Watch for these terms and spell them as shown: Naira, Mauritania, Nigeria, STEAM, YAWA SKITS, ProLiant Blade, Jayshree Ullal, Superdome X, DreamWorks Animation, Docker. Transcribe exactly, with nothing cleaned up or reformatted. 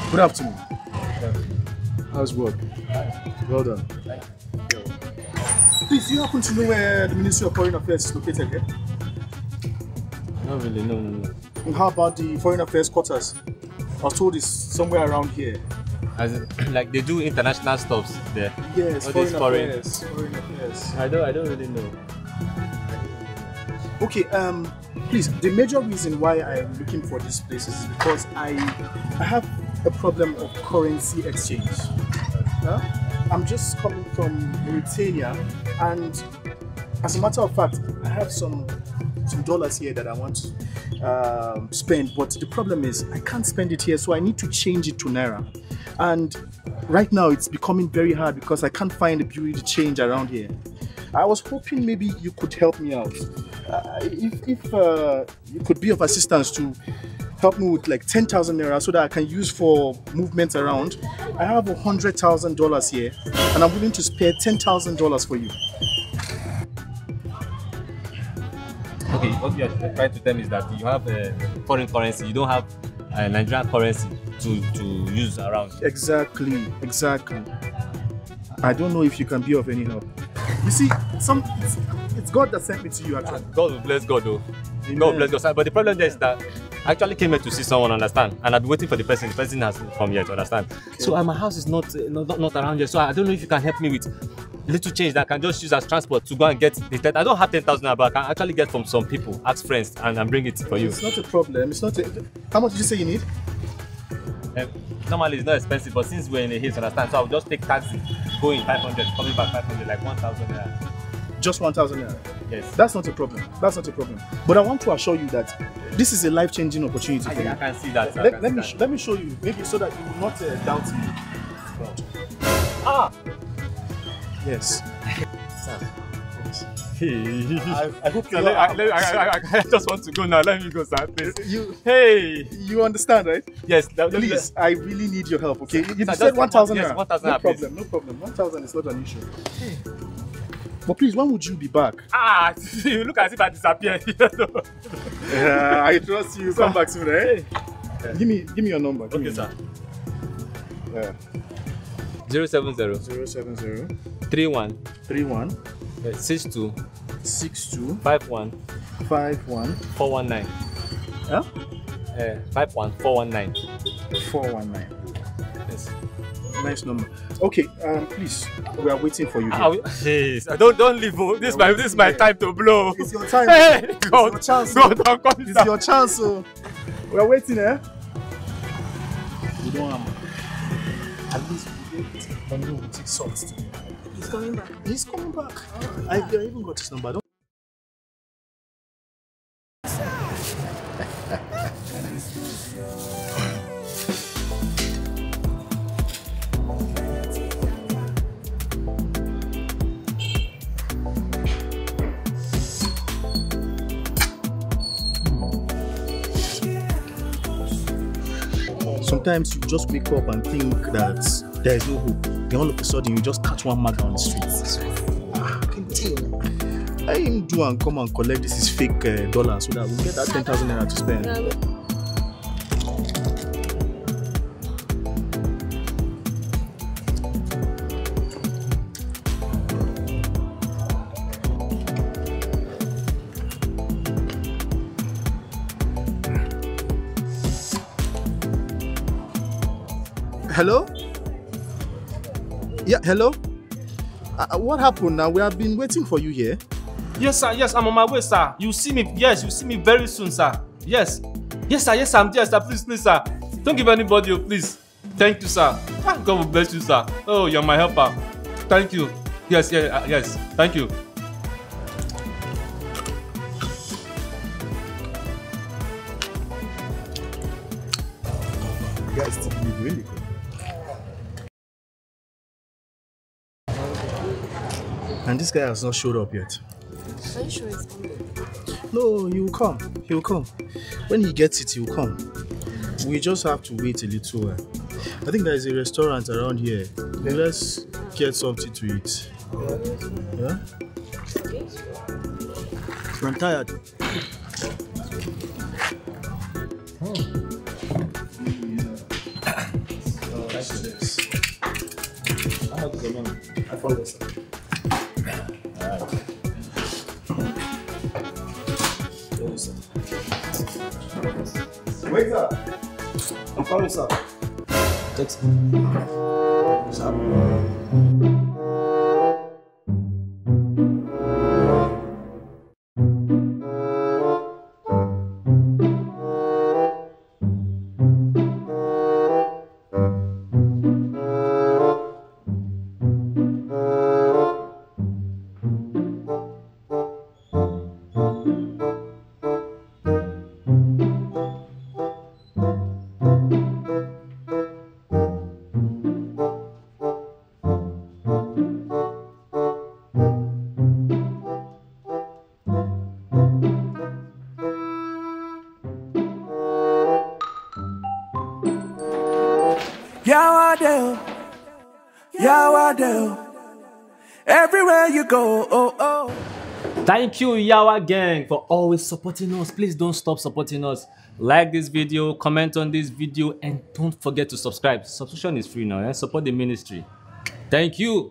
Good afternoon. How's work? Well done. Please, you happen to know where the Ministry of Foreign Affairs is located here? Not really, no, no, no. And how about the Foreign Affairs quarters? I was told it's somewhere around here. As in, like they do international stops there? Yes, all foreign, foreign affairs. Foreign affairs. I don't, I don't really know. Okay, um, please, the major reason why I'm looking for these places is because I, I have a problem of currency exchange. Huh? I'm just coming from Mauritania, and as a matter of fact, I have some some dollars here that I want to uh, spend, but the problem is I can't spend it here, so I need to change it to Naira. And right now it's becoming very hard because I can't find a beauty to change around here. I was hoping maybe you could help me out. Uh, if if uh, you could be of assistance to help me with like ten thousand Naira so that I can use for movements around. I have one hundred thousand dollars here and I'm willing to spare ten thousand dollars for you. Okay, what you are trying to tell me is that you have a foreign currency, you don't have a Nigerian currency to, to use around. Exactly, exactly. I don't know if you can be of any help. You see, some it's, it's God that sent me to you actually. God bless God though. Amen. God bless God. But the problem there is that I actually came here to see someone, understand? And I've been waiting for the person. The person hasn't come yet, understand? Okay. So uh, my house is not, uh, not not around here. So I don't know if you can help me with little change that I can just use as transport to go and get the ten. I don't have ten thousand, but I can actually get from some people, ask friends, and, and bring it for you. It's not a problem. It's not a, how much did you say you need? Um, normally it's not expensive, but since we're in the hills, understand? So I'll just take taxi, go in five hundred, coming back five hundred, like one thousand. Just one thousand Naira? Yes. That's not a problem. That's not a problem. But I want to assure you that this is a life-changing opportunity for you. I can see that. Let, let, me that. let me show you, maybe so that you will not uh, doubt me. No. Ah! Yes. Sam. Yes. Hey. I, I hope you I, I, I, I, I just want to go now. Let me go, sir. Please. You, hey! You understand, right? Yes. That, please, that. I really need your help, okay? You sir, said one thousand Naira. Yes, one thousand no problem, no problem. one thousand is not an issue. Hey. But please, when would you be back? Ah, you look as if I disappeared. uh, I trust you. Come back soon, eh? Yeah. Give me, give me your number. Give okay, me sir. Yeah. Zero seven zero. Zero seven zero. Three one. Three one. Uh, six two. Six two. Five one. Five one. Four one nine. Huh? Uh, five one four one nine. Four one nine. Yes. Nice number. Okay, um, please, we are waiting for you. Here. Jeez, don't don't leave. This is my this is my time to blow. It's your time. Hey, it's God, your chance. God, God, God, it's down. your chance. So we are waiting, eh? We don't have. At least we wait. And we will take salt today. He's coming back. He's coming back. Oh, yeah. I, I even got his number. Don't Sometimes you just wake up and think that there is no hope. Then all of a sudden you just catch one mug on the streets. Ah, I him do and come and collect this is fake uh, dollar so that we we'll get that ten thousand naira to spend. Yeah. Hello? Yeah, hello? Uh, what happened now? We have been waiting for you here. Yes, sir. Yes, I'm on my way, sir. You see me. Yes, you see me very soon, sir. Yes. Yes, sir. Yes, sir. I'm there, sir. Please, please, sir. Don't give anybody a please. Thank you, sir. God will bless you, sir. Oh, you're my helper. Thank you. Yes, yes, uh, yes. Thank you. Guys, really good. And this guy has not showed up yet. Are you sure he's coming? No, he will come. He will come. When he gets it, he will come. we just have to wait a little while. I think there is a restaurant around here. Yeah. Let's get something to eat. Yeah? I'm tired. Oh. I have the money. I found this. Wait up! I'm coming, sir. Text. Sir. Yawa, Yawa, everywhere you go, oh oh. Thank you, Yawa gang, for always supporting us. Please don't stop supporting us. Like this video, comment on this video, and don't forget to subscribe. Subscription is free now, and eh? Support the ministry. Thank you.